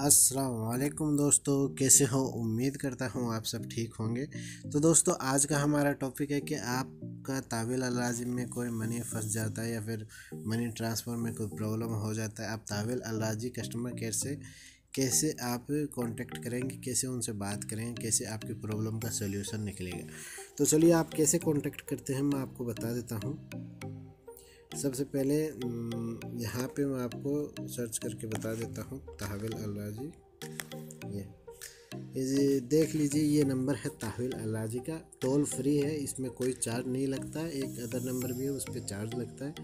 अस्सलाम वालेकुम दोस्तों, कैसे हो? उम्मीद करता हूँ आप सब ठीक होंगे। तो दोस्तों आज का हमारा टॉपिक है कि आपका तावील अल राजी में कोई मनी फंस जाता है या फिर मनी ट्रांसफ़र में कोई प्रॉब्लम हो जाता है, आप तावील अल राजी कस्टमर केयर से कैसे आप कांटेक्ट करेंगे, कैसे उनसे बात करेंगे, कैसे आपकी प्रॉब्लम का सोल्यूशन निकलेगा। तो चलिए आप कैसे कॉन्टेक्ट करते हैं मैं आपको बता देता हूँ। सबसे पहले यहाँ पे मैं आपको सर्च करके बता देता हूँ तहवील अल राजी। ये देख लीजिए, ये नंबर है तहवील अल राजी का, टोल फ्री है, इसमें कोई चार्ज नहीं लगता है। एक अदर नंबर भी है उस पर चार्ज लगता है,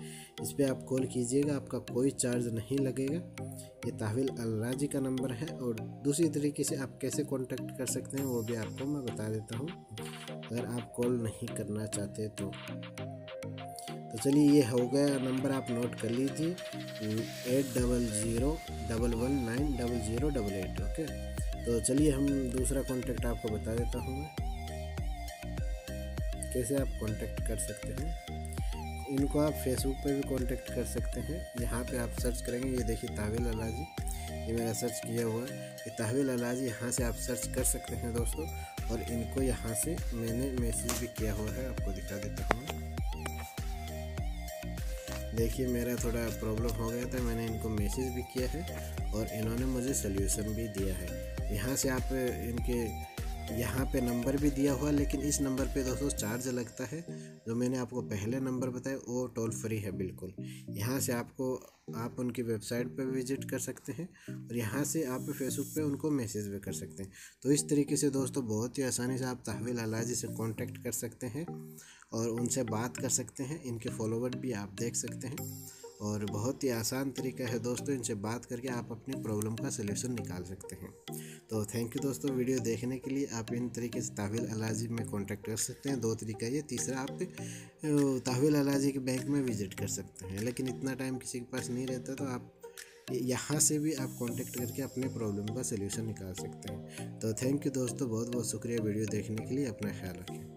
इस पर आप कॉल कीजिएगा, आपका कोई चार्ज नहीं लगेगा। ये तहवील अल राजी का नंबर है। और दूसरी तरीके से आप कैसे कॉन्टेक्ट कर सकते हैं वो भी आपको मैं बता देता हूँ, अगर आप कॉल नहीं करना चाहते तो। तो चलिए ये हो गया नंबर, आप नोट कर लीजिए 8001190088। ओके, तो चलिए हम दूसरा कांटेक्ट आपको बता देता हूँ कैसे आप कांटेक्ट कर सकते हैं। इनको आप फेसबुक पे भी कांटेक्ट कर सकते हैं। यहाँ पे आप सर्च करेंगे, ये देखिए तहवील अल राजी, ये मेरा सर्च किया हुआ है तहवील अल राजी। यहाँ से आप सर्च कर सकते हैं दोस्तों। और इनको यहाँ से मैंने मैसेज भी किया हुआ है, आपको दिखा देता हूँ। देखिए मेरा थोड़ा प्रॉब्लम हो गया था, मैंने इनको मैसेज भी किया है और इन्होंने मुझे सल्यूशन भी दिया है। यहाँ से आप इनके यहाँ पे नंबर भी दिया हुआ, लेकिन इस नंबर पे दोस्तों चार्ज लगता है। जो मैंने आपको पहले नंबर बताया वो टोल फ्री है बिल्कुल। यहाँ से आपको आप उनकी वेबसाइट पे विजिट कर सकते हैं और यहाँ से आप फेसबुक पे उनको मैसेज भी कर सकते हैं। तो इस तरीके से दोस्तों बहुत ही आसानी से आप तहवील अल राजी से कॉन्टेक्ट कर सकते हैं और उनसे बात कर सकते हैं। इनके फॉलोवर भी आप देख सकते हैं और बहुत ही आसान तरीका है दोस्तों, इनसे बात करके आप अपनी प्रॉब्लम का सलूशन निकाल सकते हैं। तो थैंक यू दोस्तों वीडियो देखने के लिए। आप इन तरीके से तहवील अल राजी में कांटेक्ट कर सकते हैं, दो तरीका ये। तीसरा आप तहवील अल राजी के बैंक में विजिट कर सकते हैं, लेकिन इतना टाइम किसी के पास नहीं रहता, तो आप यहाँ से भी आप कांटेक्ट करके अपने प्रॉब्लम का सलूशन निकाल सकते हैं। तो थैंक यू दोस्तों, बहुत बहुत शुक्रिया वीडियो देखने के लिए। अपना ख्याल रखें।